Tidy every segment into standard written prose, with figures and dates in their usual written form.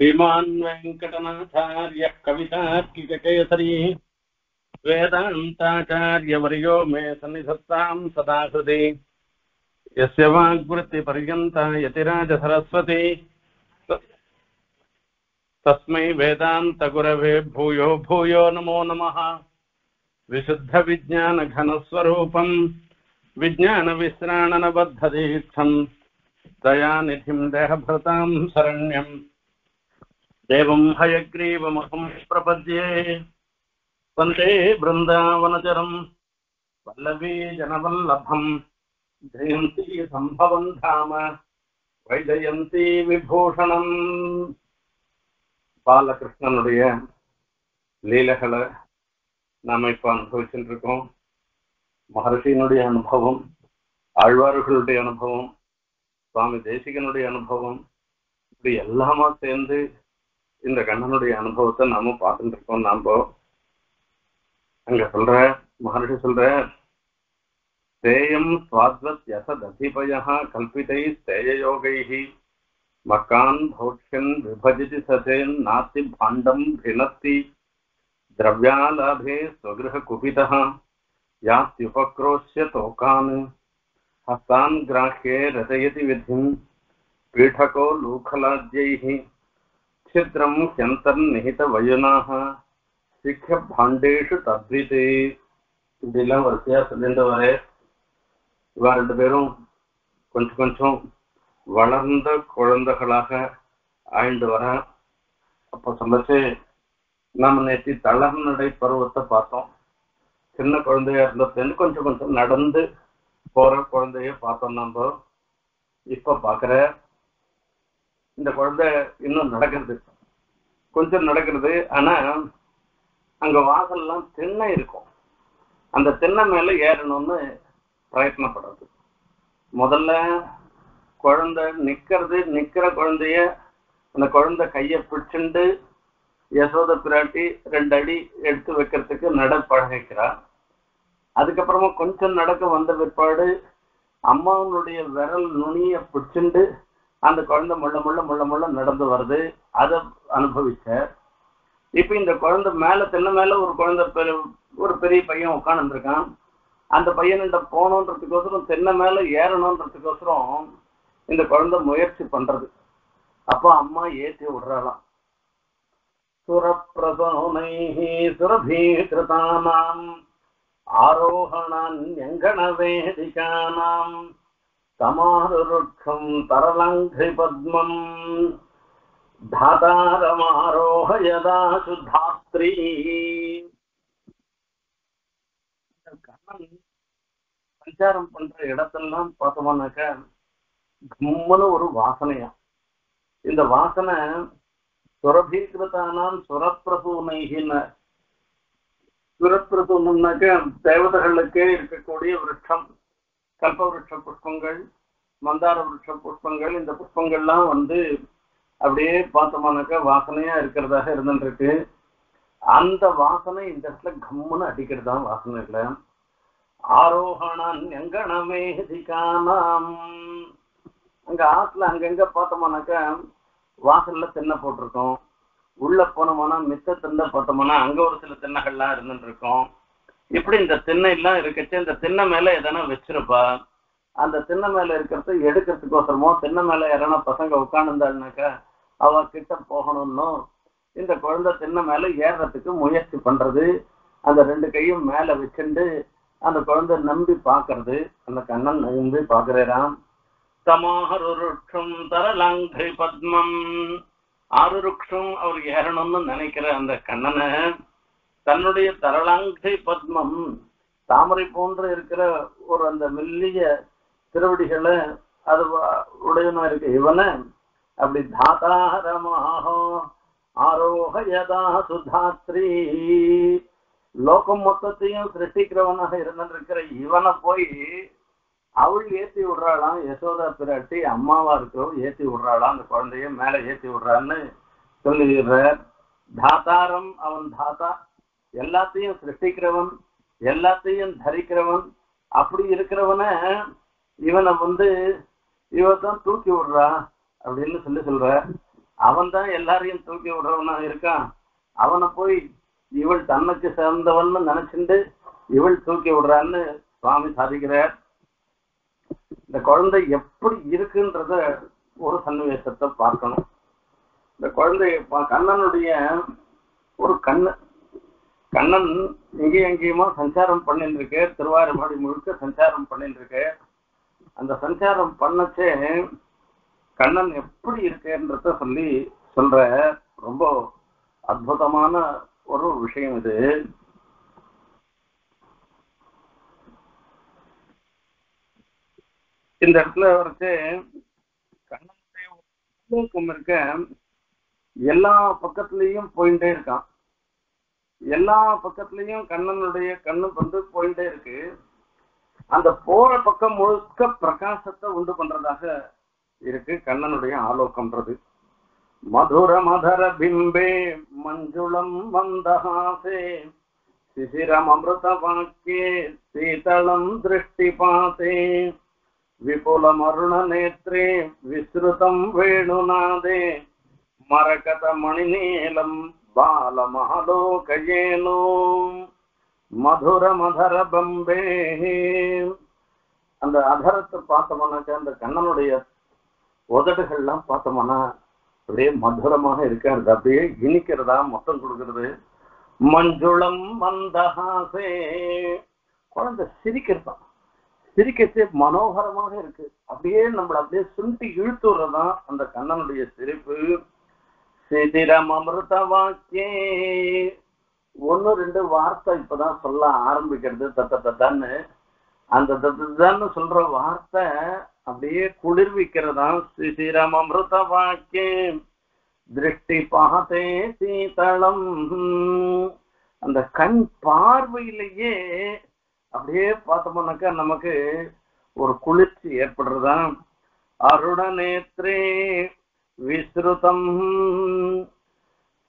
श्रीमान् वेंकटनाथार्य कवितार्किककेसरी वेदान्ताचार्यवर्यो मे सन्निधत्तां सदा हृदि यस्य वाग्वृत्तिपर्यन्ता यतिराज सरस्वती तस्मै वेदान्तगुरवे भूयो भूयो नमो नमः। विशुद्धविज्ञानघनस्वरूपं विज्ञानविश्राणनबद्धदीक्षं दयानिधिं देहभृतां शरण्यं देवं हयग्रीवमहं प्रपद्ये वन्दे वृन्दावनचरं वल्लवीजनवल्लभं जयन्ती सम्भवं धाम वैजयन्ती विभूषणं। बालकृष्णनुடைய லீலைகளை நாம இப்ப அனுபவிச்சுட்டு இருக்கோம். மகர்ஷியினுடைய அனுபவம், ஆழ்வார்களுடைய அனுபவம், சுவாமி தேசிகனுடைய அனுபவம், இப்படி எல்லாமா சேர்ந்து இந்த கண்ணனுடைய அனுபவத்தை நாம பார்த்துட்டு இருக்கோம். நாம அங்க சொல்ற மகர்ஷி சொல்ற தேயம் ஸ்வாத்வத் யசததிபய கல்பிதை தேயயோகைஹி மக்கான் பௌக்ஷன் விபஜதி சதேன் நாஸ்தி பாண்டம் பிணத்தி द्रव्यालाभे स्वगृह कुपितः यात्युपक्रोश्य तोकान् हस्तान् ग्राह्ये रचयति विधिं पीठको लूखलाद्यैः छिद्रं ह्यन्तर्निहित वयुनाः सिक्ष भाण्डेषु तद्विते। இதெல்லாம் வரிசையா சொல்லிட்டு வரே இவா ரெண்டு பேரும் கொஞ்சம் கொஞ்சம் வளர்ந்த குழந்தைகளாக ஆயிண்டு வர. அப்போ சொல்லச்சு நாம நேற்று தளர்நடை பருவத்தை பார்த்தோம். சின்ன குழந்தையா இருந்ததுன்னு கொஞ்சம் கொஞ்சம் நடந்து போற குழந்தைய பார்த்தோம். நம்ம இப்ப பாக்குற இந்த குழந்தை இன்னும் நடக்கிறது, கொஞ்சம் நடக்கிறது. ஆனா அங்க வாசல்லாம் திண்ணை இருக்கும், அந்த திண்ணை மேல ஏறணும்னு பிரயத்னப்படுறது. முதல்ல குழந்தை நிக்கிறது, நிக்கிற குழந்தைய அந்த குழந்தை கையை பிடிச்சுண்டு யசோத பிராட்டி 2 அடி எடுத்து வைக்கிறதுக்கு நட பழகிக்கிறார். அதுக்கப்புறமா கொஞ்சம் நடக்க வந்த பிற்பாடு அம்மாவனுடைய விரல் நுனியை பிடிச்சுண்டு அந்த குழந்தை முள்ள முள்ள முள்ள முள்ள நடந்து வருது. அதை அனுபவிச்ச இப்ப இந்த குழந்தை மேல தென்ன மேல ஒரு குழந்தை, ஒரு பெரிய பையன் உட்காந்துருக்கான். அந்த பையன்கிட்ட போகணுன்றதுக்கோசரம், தென்னை மேல ஏறணுன்றதுக்கோசரம் இந்த குழந்தை முயற்சி பண்றது. அப்போ அம்மா ஏற்றி விடுறாளாம். சுரப்பிரசோனைஹி சுரபீகிருதானாம் ஆரோகணான்யங்கணவேதிகானாம் தமாருருட்சம் தரலங்கி பத்மம் தாதாரமாரோக யதாசு தாத்ரீ. சஞ்சாரம் பண்ற இடத்தெல்லாம் பார்த்தோம்னாக்க கம்மனு ஒரு வாசனையா. இந்த வாசனை சுரபீகிருத்தானாம் சுரப்பிரசூனைகின்னு, சுரப்பிரசூனம்னாக்க தேவதைகளுக்கே இருக்கக்கூடிய விருட்சம், கல்ப விருட்ச புஷ்பங்கள், மந்தார விருட்ச புஷ்பங்கள், இந்த புஷ்பங்கள்லாம் வந்து அப்படியே பார்த்தோம்னாக்க வாசனையா இருக்கிறதாக இருந்துருக்கு. அந்த வாசனை இந்த இடத்துல கம்முன்னு அடிக்கிறது தான் வாசனை. இல்லை ஆரோகணான் எங்கணமேதிகானாம், அங்க ஆற்றுல அங்கங்க பார்த்தோம்னாக்க வாசல்ல தென்னை போட்டிருக்கோம். உள்ள போனோம்னா மித்த தென்னை பார்த்தோம்னா அங்க ஒரு சில தென்னைகள்லாம் இருந்துட்டு இருக்கோம். இப்படி இந்த தென்னை எல்லாம் இருக்கச்சு இந்த தென்னை மேல எதனா வச்சிருப்பா, அந்த தென்னை மேல இருக்கிறத எடுக்கிறதுக்கோசரமோ தென்னை மேல யாரான பசங்க உட்காந்துருந்தாள்னாக்கா அவ கிட்ட போகணும்னு இந்த குழந்தை தென்னை மேல ஏறுறதுக்கு முயற்சி பண்றது. அந்த 2 கையும் மேல வச்சுண்டு அந்த குழந்தை நம்பி பாக்குறது. அந்த கண்ணன் நம்பி பாக்குறான். தமாருருட்சம் தரலாங்கை பத்மம், ஆருருட்சம் அவர் ஏறணும்னு நினைக்கிற அந்த கண்ணனை தன்னுடைய தரலாங்கை பத்மம் தாமரை போன்று இருக்கிற ஒரு அந்த மெல்லிய திருவடிகளை அது உடையனா இருக்கு. இவனை அப்படி தாதாரமாக ஆரோகயதா சுதாத்ரி, லோகம் மொத்தத்தையும் சிருஷ்டிக்கிறவனாக இருந்திருக்கிற இவனை போய் அவள் ஏற்றி விடுறாளாம். யசோதா பிராட்டி அம்மாவா இருக்கிறவ ஏற்றி விடுறாளாம் அந்த குழந்தைய மேல ஏற்றி விடுறான்னு சொல்லுகிறார். தாத்தாரம் அவன், தாத்தா எல்லாத்தையும் சிருஷ்டிக்கிறவன், எல்லாத்தையும் தரிக்கிறவன். அப்படி இருக்கிறவன இவனை வந்து இவ தான் தூக்கி விடுறா அப்படின்னு சொல்லி சொல்ற. எல்லாரையும் தூக்கி விடுறவனா இருக்கான். அவனை போய் இவள் தன்னுக்கு சேர்ந்தவன்னு நினைச்சுட்டு இவள் தூக்கி விடுறான்னு சுவாமி சாதிக்கிறார். இந்த குழந்தை எப்படி இருக்குன்றத ஒரு சன்னிவேசத்தை பார்க்கணும். இந்த குழந்தை கண்ணனுடைய ஒரு கண்ணன் எங்கே எங்கேயுமா சஞ்சாரம் பண்ணிட்டு இருக்கு. திருவாரூர்பாடி முழுக்க சஞ்சாரம் பண்ணிட்டு இருக்கு. அந்த சஞ்சாரம் பண்ணச்சே கண்ணன் எப்படி இருக்குன்றத சொல்லி சொல்ற ரொம்ப அற்புதமான ஒரு விஷயம் இது. இந்த இடத்துல வரைச்சு கண்ணனுடைய உள்ளூக்கம் இருக்க எல்லா பக்கத்துலயும் போயிட்டே இருக்கான். எல்லா பக்கத்துலயும் கண்ணனுடைய கண்ணு வந்து போயிட்டே இருக்கு. அந்த போற பக்கம் முழுக்க பிரகாசத்தை உண்டு பண்றதாக இருக்கு கண்ணனுடைய ஆலோகம்ன்றது. மதுர மதர பிம்பே மஞ்சுளம் மந்தஹாசே சிசிரம் அமிர்த வாக்கே சீதளம் திருஷ்டி பாசே விபுலம் அருண நேத்ரே விஸ்ருதம் வேணுநாதே மரகத மணிநீலம் பால மகாலோகயேனோ மதுர மதர பம்பே. அந்த அதரத்தை பார்த்தோம்னாக்கா அந்த கண்ணனுடைய உதடுகள்லாம் பார்த்தோம்னா அப்படியே மதுரமாக இருக்காது, அப்படியே இனிக்கிறதா மொத்தம் கொடுக்கறது. மஞ்சுளம் மந்தஹாசே குழந்தை சிரிக்கிறதான், சிரிக்கச்சே மனோகரமாக இருக்கு. அப்படியே நம்மளை அப்படியே சுண்டி இழுத்துறதான் அந்த கண்ணனுடைய சிரிப்பு. சிதிரம் அமிர்த வாக்கே ஒன்னு ரெண்டு வார்த்தை இப்பதான் சொல்ல ஆரம்பிக்கிறது. தத்த தத்தான்னு அந்த தத்தான்னு சொல்ற வார்த்தை அப்படியே குளிர்விக்கிறதா. சிசிரம் அமிர்த வாக்கே திருஷ்டி பாகத்தே சீதளம் அந்த கண் பார்வையிலேயே அப்படியே பார்த்தோம்னாக்கா நமக்கு ஒரு குளிர்ச்சி ஏற்படுறதா. அருண நேத்ரே விஸ்ருதம்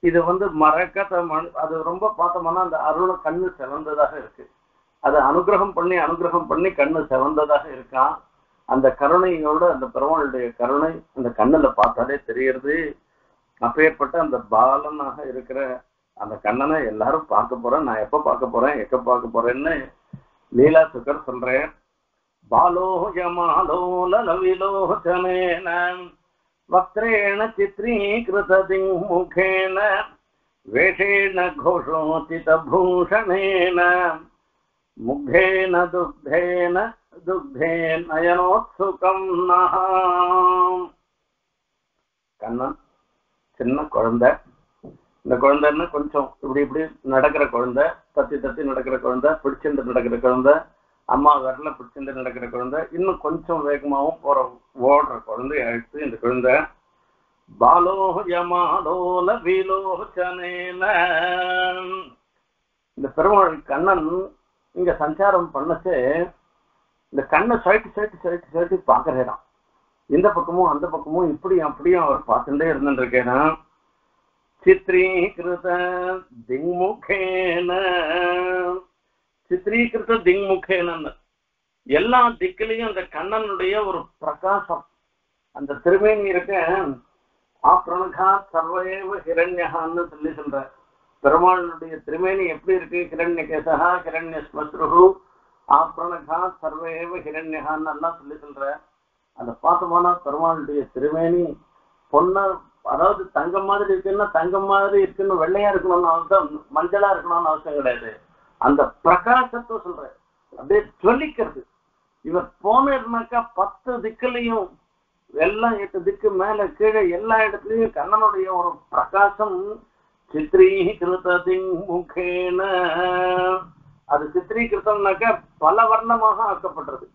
இது வந்து மரகத மணி அது ரொம்ப பார்த்தோம்னா அந்த அருள கண்ணு சிவந்ததாக இருக்கு. அதை அனுகிரகம் பண்ணி கண்ணு சிவந்ததாக இருக்கான். அந்த கருணையோடு அந்த பெருமாளுடைய கருணை அந்த கண்ணுல பார்த்தாலே தெரியறது. அப்பேற்பட்ட அந்த பாலனாக இருக்கிற அந்த கண்ணனை எல்லாரும் பார்க்க போறேன், நான் எப்ப பார்க்க போறேன், எக்க பார்க்க போறேன்னு லீலா சுக்கர் சொல்றேன். பாலோயமாலோலவிலோச்சனேன வக்ரேண சித்ரீகிருத திங்முகேன வேஷேண கோஷோதித பூஷணேன முக்தேன துக்தேன துக்தேன நயனோத்சுகம் நஹாம். கண்ணன் சின்ன குழந்தை, இந்த குழந்தைன்னா கொஞ்சம் இப்படி நடக்கிற குழந்தை, தத்தி நடக்கிற குழந்தை, பிடிச்சிருந்து நடக்கிற குழந்தை, அம்மா வரல பிடிச்சிருந்து நடக்கிற குழந்தை, இன்னும் கொஞ்சம் வேகமாகவும் போற ஓடுற குழந்தைய அழைத்து இந்த குழந்தை பாலோயமாலோல விலோச்சனேன. இந்த பெருமாள் கண்ணன் இங்க சஞ்சாரம் பண்ணச்சு இந்த கண்ணை சைட்டு சைட்டு சைட்டு சைட்டு பார்க்கறேன். இந்த பக்கமும் அந்த பக்கமும் இப்படி அப்படியும் அவர் பார்த்துட்டே இருந்துருக்கேனா. சித்ரீகிருத திங்முகேன எல்லா திக்கிலையும் அந்த கண்ணனுடைய ஒரு பிரகாசம். அந்த திருமேனி இருக்க ஆப்ரணகா சர்வேவ ஹிரண்யகான்னு சொல்லி சொல்ற பெருமாளுடைய திருமேனி எப்படி இருக்கு. ஹிரண்ய கேசகா ஹிரண்ய ஸ்மஸ்ரு ஆப்ரணகா சர்வேவ ஹிரண்யகான்னு எல்லாம் சொல்லி சொல்ற. அந்த பார்த்தோம்னா பெருமாளுடைய திருமேனி பொன்ன அதாவது தங்கம் மாதிரி இருக்குன்னா தங்கம் மாதிரி இருக்குன்னு வெள்ளையா இருக்கணும்னு அவசியம், மஞ்சளா இருக்கணும்னு அவசியம் கிடையாது. அந்த பிரகாசத்தை சொல்ற அப்படியே சொல்லிக்கிறது. இவர் போனேருனாக்கா 10 திக்குலையும் எல்லாம் 8 திக்கு மேல கீழே எல்லா இடத்துலையும் கண்ணனுடைய ஒரு பிரகாசம். சித்ரீகிருத திங்முகேன அது சித்ரீகிருத்தம்னாக்கா பல வர்ணமாக ஆக்கப்பட்டது.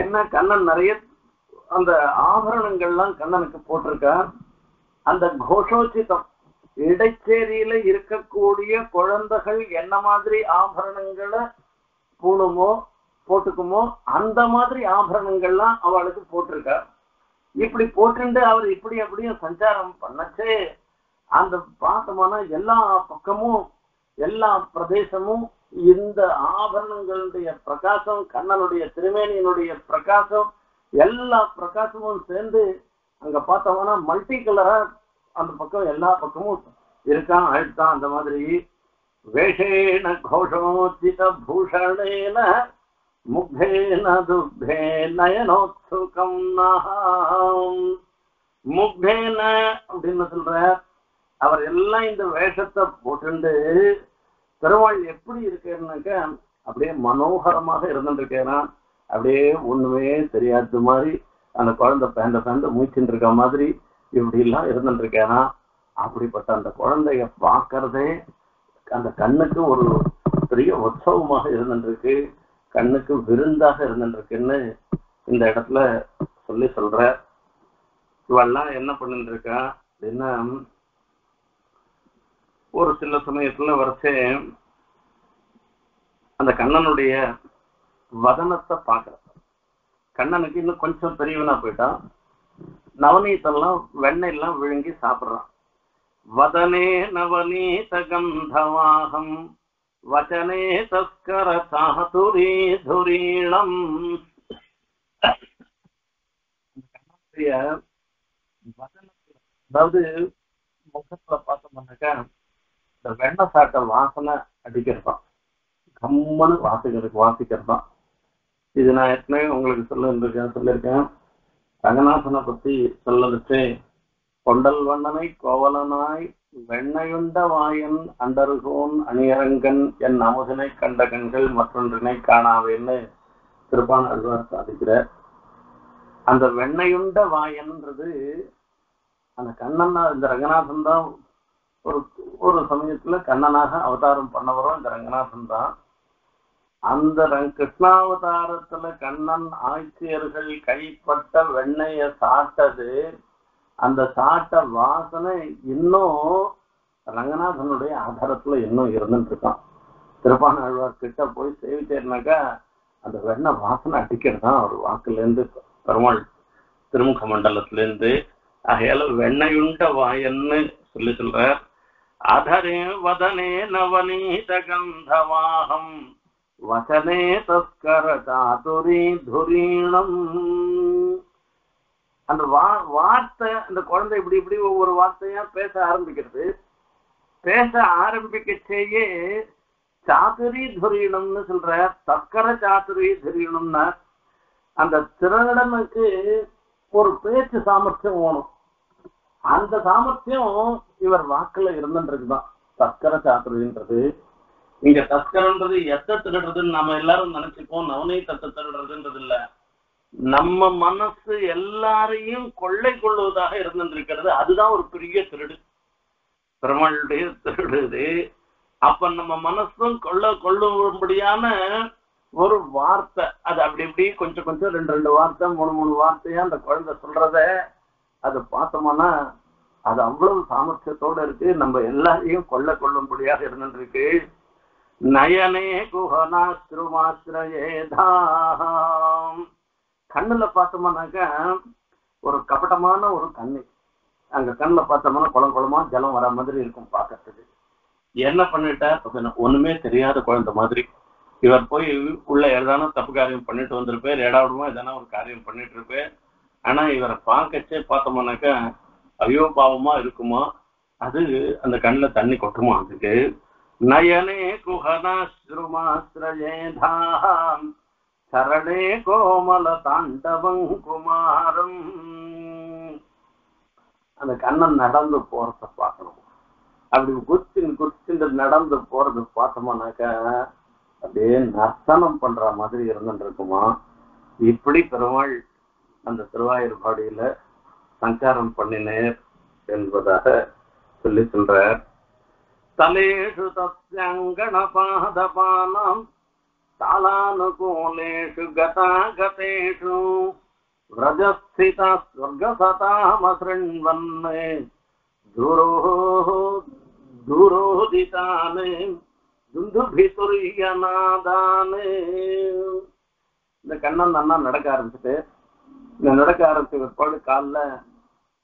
ஏன்னா கண்ணன் நிறைய அந்த ஆபரணங்கள்லாம் கண்ணனுக்கு போட்டிருக்கார். அந்த கோஷோச்சிதம் இடைச்சேரியில இருக்கக்கூடிய குழந்தைகள் என்ன மாதிரி ஆபரணங்களை பூணுமோ போட்டுக்குமோ அந்த மாதிரி ஆபரணங்கள்லாம் அவளுக்கு போட்டிருக்கார். இப்படி போட்டுண்டு அவர் இப்படி அப்படியும் சஞ்சாரம் பண்ணச்சே அந்த பார்த்தோம்னா எல்லா பக்கமும் எல்லா பிரதேசமும் இந்த ஆபரணங்களுடைய பிரகாசம், கண்ணனுடைய திருமேனியினுடைய பிரகாசம், எல்லா பிரகாசமும் சேர்ந்து அங்க பார்த்தோம்னா மல்டி கலரா அந்த பக்கம் எல்லா பக்கமும் இருக்கான் அழுத்தான். அந்த மாதிரி வேஷேன கோஷோத்தித பூஷணேன முக்தேன துர்பே நயனோத்சுகம் நாம். முக்தேன அப்படின்னு சொல்ற அவர் எல்லாம் இந்த வேஷத்தை போட்டுண்டு திருவாள் எப்படி இருக்கேன்னாக்க அப்படியே மனோகரமாக இருந்துருக்கேனா, அப்படியே ஒண்ணுமே தெரியாத மாதிரி அந்த குழந்தை பேண்ட பேண்ட மூச்சுட்டு இருக்க மாதிரி இப்படி எல்லாம் இருந்துட்டு இருக்கேனா. அப்படிப்பட்ட அந்த குழந்தைய பார்க்கறதே அந்த கண்ணுக்கு ஒரு பெரிய உற்சவமாக இருந்துருக்கு, கண்ணுக்கு விருந்தாக இருந்துருக்குன்னு இந்த இடத்துல சொல்லி சொல்ற. இவெல்லாம் என்ன பண்ணிட்டு இருக்கா அப்படின்னா, ஒரு சில சமயத்துல வரைச்சே அந்த கண்ணனுடைய வதனத்தை பார்க்கற. கண்ணனுக்கு இன்னும் கொஞ்சம் பெரியவனா போயிட்டான், நவநீதெல்லாம் வெண்ணெல்லாம் விழுங்கி சாப்பிட்றான். வதனே நவநீத கந்தவாகம் வச்சனே தஸ்கர சாதுரி துரீணம். கண்ணனுடைய வதனத்துல, அதாவது முகத்துல பார்த்தோம்னாக்கா இந்த வெண்ணை சாட்டை வாசனை அடிக்கிறதான், கம்மனு வாசிக்கிறதான். இது நான் ஏற்கனவே உங்களுக்கு சொல்லியிருக்கேன். ரங்கநாதனை பத்தி சொல்லலுச்சே, கொண்டல் வண்ணனை கோவலனாய் வெண்ணையுண்ட வாயன் அண்டருகோன் அணியரங்கன் என் அமுதனை கண்ட கண்கள் மற்றொன்றினை காணாவேன்னு திருப்பான் அழுவார் சாதிக்கிறார். அந்த வெண்ணையுண்ட வாயன்றது அந்த கண்ணன் தான். இந்த ரங்கநாதன் தான் ஒரு ஒரு சமயத்துல கண்ணனாக அவதாரம் பண்ணவரும் இந்த ரங்கநாதன் தான். அந்த கிருஷ்ணாவதாரத்துல கண்ணன் ஆட்சியர்கள் கைப்பட்ட வெண்ணைய சாட்டது, அந்த சாட்ட வாசனை இன்னும் ரங்கநாதனுடைய ஆதாரத்துல இன்னும் இருந்துட்டு இருக்கான். திருப்பாணாழ்வார் கிட்ட போய் சேவிச்சேர்னாக்கா அந்த வெண்ணை வாசனை அடிக்கிறதான் அவர் வாக்குலேருந்து பெருமாள் திருமுக மண்டலத்திலேருந்து. ஆகையால வெண்ணையுண்ட வாயன்னு சொல்லி சொல்ற. அதரே வதனே நவநீத கந்தவாகம் வசனே தஸ்கர சாதுரி துரீணம். அந்த வார்த்தை, அந்த குழந்தை இப்படி இப்படி ஒவ்வொரு வார்த்தையா பேச ஆரம்பிக்கிறது. பேச ஆரம்பிக்கச்சேயே சாதுரி துரீணம்னு சொல்ற. தஸ்கர சாதுரி துரீணம்னா அந்த திருடனுக்கு ஒரு பேச்சு சாமர்த்தியம் வேணும். அந்த சாமர்த்தியம் இவர் வாக்குல இருந்துன்றதுதான் தஸ்கர சாத்துறதுன்றது. இங்க தஸ்கரன்றது எத்தை திருடுறதுன்னு நாம எல்லாரும் நினைச்சுப்போம். நவநீதத்தை திருடுறதுன்றது இல்ல, நம்ம மனசு எல்லாரையும் கொள்ளை கொள்வதாக இருந்துருக்கிறது. அதுதான் ஒரு பெரிய திருடு, பெருமாளுடைய திருடுது. அப்ப நம்ம மனசும் கொள்ளும்படியான ஒரு வார்த்தை, அது அப்படி இப்படி கொஞ்சம் கொஞ்சம் ரெண்டு வார்த்தை மூணு வார்த்தையா அந்த குழந்தை சொல்றத அது பார்த்தோம்னா அது அவ்வளவு சாமர்த்தியத்தோட இருக்கு. நம்ம எல்லாரையும் கொள்ளும்படியாக இருந்துருக்கு. நயனே குஹநாத்ரு மாத்ரயேதாம். கண்ணுல பார்த்தோம்னாக்க ஒரு கபடமான ஒரு கண்ணு, அங்க கண்ணுல பார்த்தோம்னா குளம் குளமா ஜலம் வர மாதிரி இருக்கும் பார்க்கறதுக்கு. என்ன பண்ணிட்ட, ஒண்ணுமே தெரியாத குழந்தை மாதிரி இவர் போய் உள்ள ஏதான தப்பு காரியம் பண்ணிட்டு வந்திருப்பார், ஏடாவிடமா எதனா ஒரு காரியம் பண்ணிட்டு இருப்பேன். ஆனா இவரை பார்த்தோம்னாக்கா ஐயோ பாவமா இருக்குமா, அது அந்த கண்ணுல தண்ணி கொட்டுமா. அதுக்கு நயனே குஹநாஸ்ருமாஸ்ரயேதாம் சரணே கோமல தாண்டவம் குமாரம். அந்த கண்ணன் நடந்து போறத பார்க்கணும். அப்படி குச்சின் நடந்து போறது பார்த்தோம்னாக்கா அப்படியே நர்சனம் பண்ற மாதிரி இருந்துட்டு இருக்குமா. இப்படி பெருமாள் அந்த திருவாயூர்பாடியில சஞ்சாரம் பண்ணினேர் என்பதாக சொல்லி சொல்றார். தலேஷு தஸ்யங்கண பாதபானாம் தாலானுகூலேஷு கதாகதேஷு விரஜஸ்திதா ஸ்வர்கசதாமஸ்ருண்வன்னே தூரோதிதானே துந்துபிதுரியநாதானே. இந்த கண்ணன் அண்ணா நடக்க ஆரம்பிச்சுட்டு, இந்த நடக்க ஆரம்பிச்சு பிற்பாடு காலில்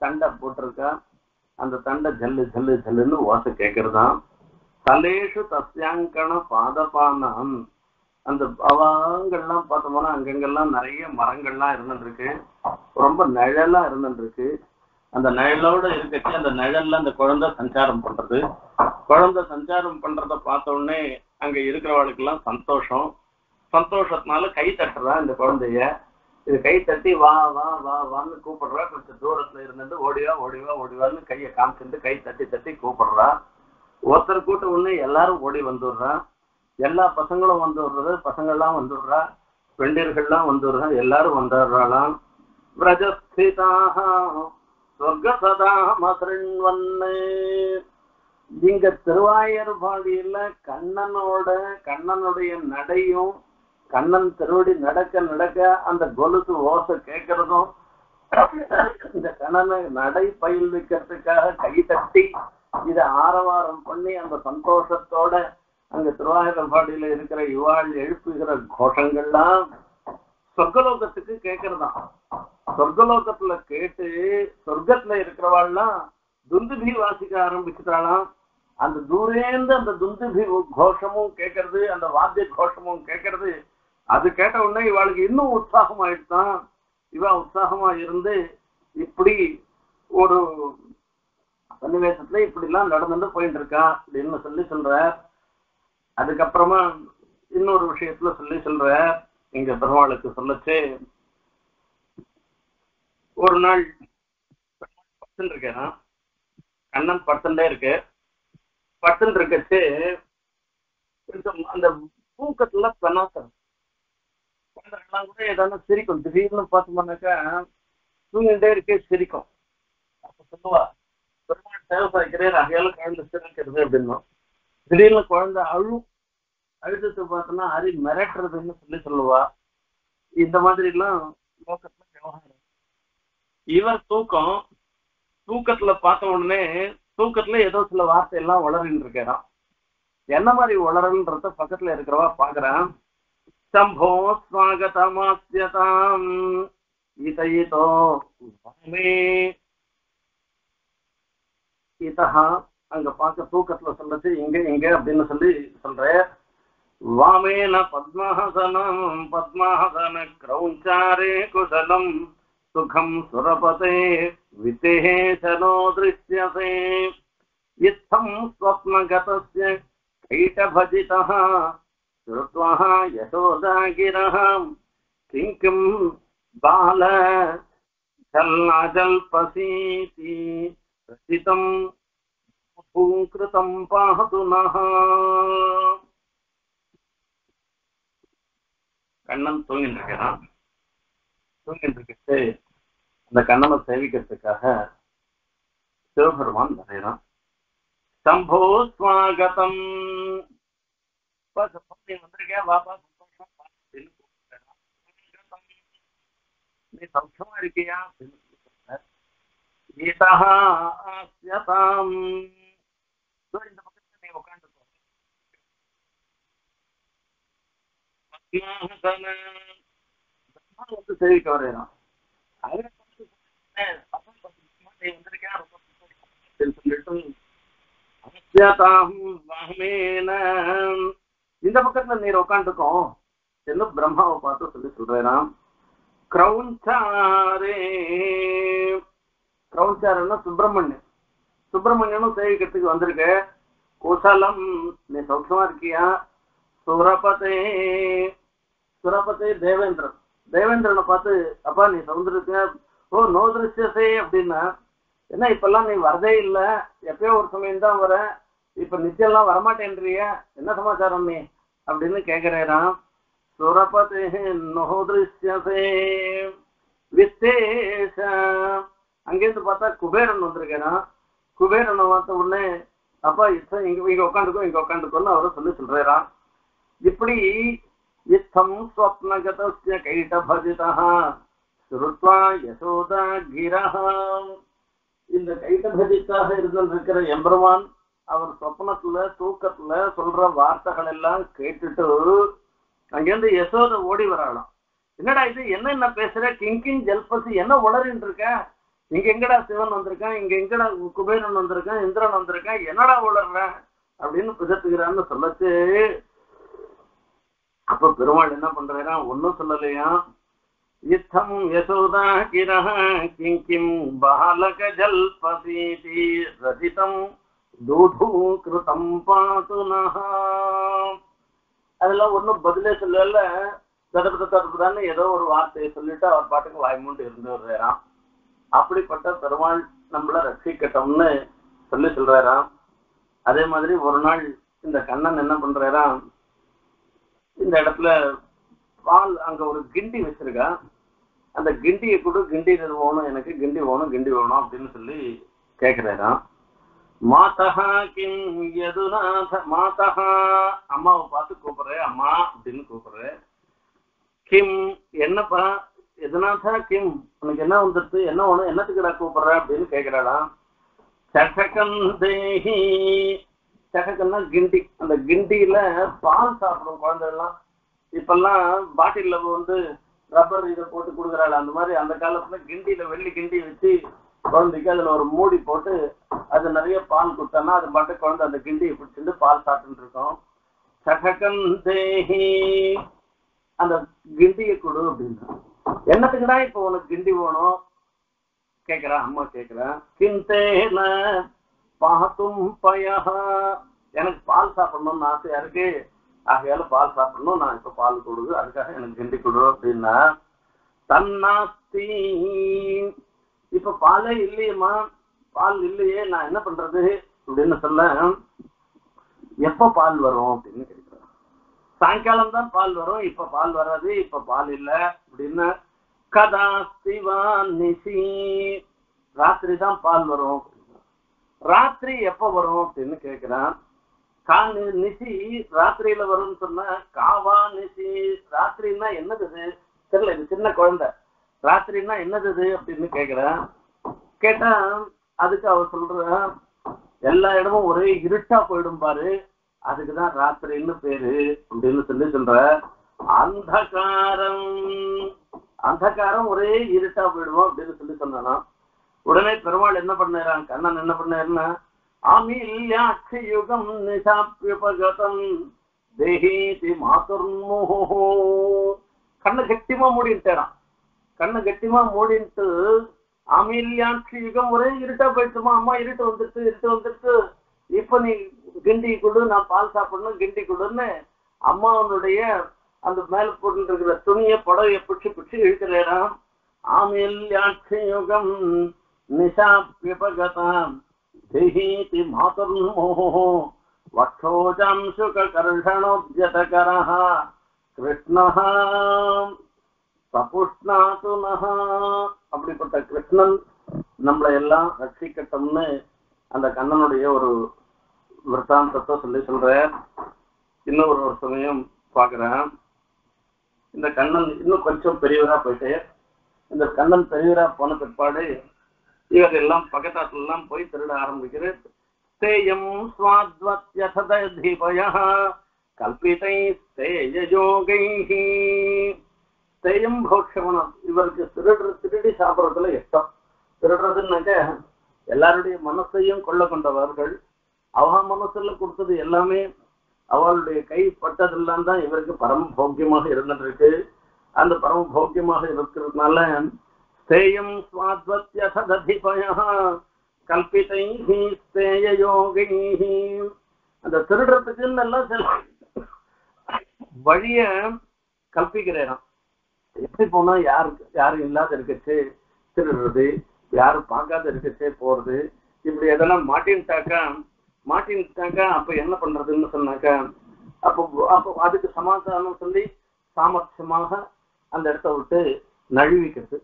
தண்டை போட்டிருக்கா, அந்த தண்டை ஜல்லு ஜல்லு ஜல்லுன்னு ஓசை கேட்கறதான். தலேஷு தஸ்யாங்கண பாதபானம். அந்த பாவங்கள்லாம் பார்த்தோம்னா அங்கங்கெல்லாம் நிறைய மரங்கள்லாம் இருந்துட்டு இருக்கு. ரொம்ப நிழலா இருந்துருக்கு. அந்த நிழலோட இருக்கச்சு அந்த நிழல்ல அந்த குழந்தை சஞ்சாரம் பண்றது. குழந்தை சஞ்சாரம் பண்றத பார்த்த உடனே அங்க இருக்கிறவளுக்கு எல்லாம் சந்தோஷம். சந்தோஷத்தினால கை தட்டுறா இந்த குழந்தைய. இது கை தட்டி வா வா வா வான்னு கூப்பிடுறா. கொஞ்சம் தூரத்துல இருந்துட்டு ஓடிவா ஓடிவா ஓடிவான்னு கையை காமிச்சுட்டு கை தட்டி தட்டி கூப்பிடுறா. ஒருத்தர் கூட்ட உடனே எல்லாரும் ஓடி வந்துடுறா. எல்லா பசங்களும் வந்துடுறது, பசங்கள்லாம் வந்துடுறா, பெண்டிர்கள்லாம் வந்துடுறா, எல்லாரும் வந்துடுறாளாம். இங்க திருவாயர்பாடியில கண்ணனுடைய நடையும் கண்ணன் திருவடி நடக்க நடக்க அந்த கொலுசு ஓசை கேட்கறதும் இந்த கண்ணனை நடை பயில் வைக்கிறதுக்காக கை தட்டி இதை ஆரவாரம் பண்ணி அந்த சந்தோஷத்தோட அங்க திருவாயர்பாடியில இருக்கிற இவாள் எழுப்புகிற கோஷங்கள்லாம் சொர்க்கலோகத்துக்கு கேட்கறதான். சொர்க்கலோகத்துல கேட்டு சொர்க்கத்துல இருக்கிறவாள்லாம் துந்துபி வாசிக்க ஆரம்பிச்சுட்டாலாம். அந்த தூரேந்து அந்த துந்துபி கோஷமும் கேட்கறது, அந்த வாத்திய கோஷமும் கேட்கறது. அது கேட்ட உடனே இவாளுக்கு இன்னும் உற்சாகம் ஆயிடுதான். இவா உற்சாகமா இருந்து இப்படி ஒரு சன்னிவேசத்துல இப்படி எல்லாம் நடந்துட்டு போயிட்டு இருக்கா அப்படின்னு சொல்லி சொல்ற. அதுக்கப்புறமா இன்னொரு விஷயத்துல சொல்லி சொல்ற. இங்க பெருமாளுக்கு சொல்லச்சு, ஒரு நாள் இருக்கேன் கண்ணன் படுத்துட்டே இருக்கு. படுத்துட்டு இருக்கச்சு அந்த தூக்கத்துல பெனாசம் குழந்தைகள்லாம் கூட ஏதாவது சிரிக்கும். திடீர்னு பார்த்தோம்னாக்கா தூங்கிட்டே இருக்கு சிரிக்கும். அப்ப சொல்லுவா, பெருமாள் தேவை பாய்க்கிறேன் அகையால குழந்தை சிரிக்கிறது அப்படின்னா. திடீர்னு குழந்தை அழும். அழுத்தத்தை பார்த்தோம்னா அரி மிரட்டுறதுன்னு சொல்லி சொல்லுவா. இந்த மாதிரி எல்லாம் லோகத்துல விவகாரம். இவர் தூக்கத்துல பார்த்த உடனே தூக்கத்துல ஏதோ சில வார்த்தை எல்லாம் உளறின்னு இருக்கிறான். என்ன மாதிரி உளறல்ன்றத பக்கத்துல இருக்கிறவா பாக்குறான். சம்போ ஸ்வாகதமாஸ்யதாம் இதயதோ வாமே இதஹா. அங்க பார்க்க தூக்கத்துல சொல்றது இங்க இங்க அப்படின்னு சொல்லி சொல்ற. வாமேன பத்மாஹசனம் பத்மாஹசன கிரௌஞ்சாரே குசலம் சுகம் சுரபதே விதேசனோ திருஷ்யசே யுத்தம் ஸ்வப்னகதஸ்ய கைடபஜிதஹ ஸ்ருத்வஹ யசோதாகிரஹ கிங்கம் பால ஜல்பசீதி ரசிதம் பூங்கிருதம் பாஹது நஹ. கண்ணன் தூங்கிட்டு இருக்கிறான். தூங்கிட்டு இருக்கிறது அந்த கண்ணனை சேவிக்கிறதுக்காக சிவபெருமான் வரையறான். சம்போ ஸ்வாகதம் வந்திருக்கேன் வாப்பா சந்தோஷம் நீ சௌக்கியமா இருக்கியா அப்படின்னு இந்த பக்கத்துல நீ உட்காந்து வந்து சேவிக்க வரையறான். இந்த பக்கத்துல நீர் உட்காந்துருக்கோம் என்ன பிரம்மாவை பார்த்து சொல்லி சொல்றேன். கிரௌஞ்சாரே கிரௌஞ்சாரன்னா சுப்பிரமணியம். சுப்பிரமணியனும் சேவிக்கிறதுக்கு வந்திருக்கு. கோசாலம் நீ சௌக்கியமா இருக்கியா. சுரபதே சுரபதே தேவேந்திரன். தேவேந்திரனை பார்த்து அப்பா நீ சௌந்தரத்தியா ஓ நோ திருஷ்யசே அப்படின்னா என்ன இப்பெல்லாம் நீ வரதே இல்லை, எப்பயோ ஒரு சமயம் தான் வர, இப்ப நிச்சயம்லாம் வரமாட்டேன்றிய என்ன சமாச்சாரம் நீ அப்படின்னு கேட்கிறேன். சுரபதே நோ திருஷ்யசே விசேஷ. அங்கேருந்து பார்த்தா குபேரன் வந்திருக்கேன். குபேரனை பார்த்த உடனே அப்பா இத்த இங்க உட்காந்துக்கோ இங்க உட்காந்துக்கோன்னு அவரை சொல்லி சொல்றான். இப்படி யுத்தம் ஸ்வப்னகதஸ்ய கைடபஜிதஹ ஸ்ருத்வா யசோதாகிரஹ. இந்த கைடபஜித்தாக இருந்திருக்கிற எம்பெருமான் அவர் சொப்னத்துல தூக்கத்துல சொல்ற வார்த்தைகள் எல்லாம் கேட்டுட்டு அங்கிருந்து யசோதை ஓடி வராளாம். என்னடா இது என்ன பேசுற கிங்கிங் ஜல்பசி என்ன உளறின்னு இருக்க, இங்க எங்கடா சிவன் வந்திருக்கான், இங்க எங்கடா குபேரன் வந்திருக்கான், இந்திரன் வந்திருக்கான், என்னடா உளர்ற அப்படின்னு பிதத்துகிறான்னு சொல்லச்சு. அப்ப பெருமாள் என்ன பண்றான் ஒன்னும் சொல்லலையா. इत्थं यशोदा किरः किं किं बालकजल्पसीति रचितं दूधूकृतं पातु नः அதெல்லாம் ஒன்றும் பதிலே சொல்லல தடபுட தடபுடான்னு ஏதோ ஒரு வார்த்தையை சொல்லிட்டு அவர் பாட்டுக்கு வாய்மூண்டு இருந்து வர்றாராம். அப்படிப்பட்ட பெருமாள் நம்மள ரசிக்கட்டோம்னு சொல்லி சொல்றாராம். அதே மாதிரி ஒரு நாள் இந்த கண்ணன் என்ன பண்றாராம், இந்த இடத்துல பால் அங்க ஒரு கிண்டி வச்சிருக்கா, அந்த கிண்டியை கூட கிண்டி வேணும் எனக்கு, கிண்டி வேணும் கிண்டி வேணும் அப்படின்னு சொல்லி கேட்கிறாராம். மாதஹா கிம் யதுநாத, மாதஹா அம்மாவை பார்த்து கூப்பிடுறேன், அம்மா அப்படின்னு கூப்பிடுறேன். கிம் என்னப்பா, எதுநாதா கிம் உனக்கு என்ன வந்துடுது, என்ன வேணும், என்னத்துக்குடா கூப்பிடுற அப்படின்னு கேட்கிறாடா. சககம் தேஹி, சககம்னா கிண்டி, அந்த கிண்டியில பால் சாப்பிடும் குழந்தைகள்லாம் இப்பெல்லாம் பாட்டில வந்து ரப்பர் இதை போட்டு கொடுக்குறாள், அந்த மாதிரி அந்த காலத்துல கிண்டியில வெள்ளி கிண்டி வச்சு குழந்தைக்கு அதுல ஒரு மூடி போட்டு அது நிறைய பால் கொடுத்தோம்னா அது மட்டும் குழந்தை அந்த கிண்டியை பிடிச்சிட்டு பால் சாப்பிட்டு இருக்கோம். சககம் தேஹி, அந்த கிண்டியை கொடு அப்படின்னா என்னத்துக்குடா இப்போ உனக்கு கிண்டி போகணும் கேட்கிறா, அம்மா கேட்கிறா. கிந்தேன பாத்தும் பயா, எனக்கு பால் சாப்பிடணும்னு ஆசையா இருக்கு, ஆகையால பால் சாப்பிடணும், நான் இப்ப பால் கொடுது, அதுக்காக எனக்கு கிண்டி கொடு அப்படின்னா. தன்னாஸ்தி, இப்ப பாலே இல்லையம்மா, பால் இல்லையே, நான் என்ன பண்றது அப்படின்னு சொல்ல, எப்ப பால் வரும் அப்படின்னு கேட்கிறேன். சாயங்காலம் தான் பால் வரும், இப்ப பால் வராது, இப்ப பால் இல்லை அப்படின்னு. கதா சிவா நிசி, ராத்திரி தான் பால் வரும், ராத்திரி எப்ப வரும் அப்படின்னு கேட்கிறான். காணு நிசி, ராத்திரியில வரும்னு சொன்னா காவா நிசி, ராத்திரின்னா என்னது தெரியல, இது சின்ன குழந்தை, ராத்திரின்னா என்னது அப்படின்னு கேட்கிறேன். கேட்டா அதுக்கு அவர் சொல்ற, எல்லா இடமும் ஒரே இருட்டா போயிடும் பாரு, அதுக்குதான் ராத்திரின்னு பேரு அப்படின்னு சொல்லி சொல்ற. அந்தகாரம், அந்தகாரம் ஒரே இருட்டா போயிடுவோம் அப்படின்னு சொல்லி சொன்னா உடனே பெருமாள் என்ன பண்ணாரான், கண்ணன் என்ன பண்ணாருன்னா, அமில்யாட்சியுகம் நிசாப்யுபகதம் தேஹீதி மாதுர்முஹோ, கண்ணை கட்டிமா மூடிட்டாரான், கண்ணை கட்டிமா மூடிட்டு அமில்யாட்சி யுகம் ஒரே இருட்டா போயிடுச்சுமா, அம்மா இருட்டு வந்துடுச்சு இருட்டு வந்துடுச்சு, இப்ப நீ கிண்டி கொடு, நான் பால் சாப்பிடணும் கிண்டி கொடுன்னு அம்மாவனுடைய அந்த மேல போட்டு இருக்கிற துணிய புடவைய பிடிச்சி பிடிச்சி இழுக்கிறாராம். அமில்யாட்சி யுகம் நிசாப்யுபகதம் தேஹீதி மாதுர்முஹோ வட்சோஜம் சுககர்ஷணோத்யதகரஹ கிருஷ்ணஹ சபுஷ்ணாது நஹ. அப்படிப்பட்ட கிருஷ்ணன் நம்மளை எல்லாம் ரட்சிக்கட்டம்னு அந்த கண்ணனுடைய ஒரு விருத்தாந்தத்தை சொல்லி சொல்றேன். இன்னும் ஒரு சமயம் பார்க்குறேன், இந்த கண்ணன் இன்னும் கொஞ்சம் பெரியவராக போயிட்டு, இந்த கண்ணன் பெரியவராக போன பிற்பாடு இவர் எல்லாம் பக்கத்தாட்டுலாம் போய் திருட ஆரம்பிக்கிறேன். தேயம் சுவாத்வத்யததீபய கல்பிதை தேயயோகை தேயம் போக்ஷவனம், இவருக்கு திருடி சாப்பிட்றதுல இஷ்டம். திருடுறதுன்னாக்க எல்லாருடைய மனசையும் கொள்ள கொண்டவர்கள், அவ மனசுல கொடுத்தது எல்லாமே அவளுடைய கை பட்டதெல்லாம் தான் இவருக்கு பரம போக்கியமாக இருந்துருக்கு. அந்த பரம போக்கியமாக இருக்கிறதுனால தேயம் சுவாத்வத்யததிபய கல்பிதைஹி தேயயோகைஹி, அந்த திருடுறதுக்குன்னு எல்லாம் சில வழிய கல்பிக்கிறேன். எப்படி போனா யாருக்கு யாரும் இல்லாத இருக்கச்சு திருடுறது, யாரும் பார்க்காத இருக்கச்சே போறது, இப்படி எதெல்லாம் மாட்டின்ட்டாக்கா அப்ப என்ன பண்றதுன்னு சொன்னாக்கா, அப்போ அதுக்கு சமாதானம் சொல்லி சாமர்த்தியமாக அந்த இடத்த விட்டு நழுவிக்கிறது.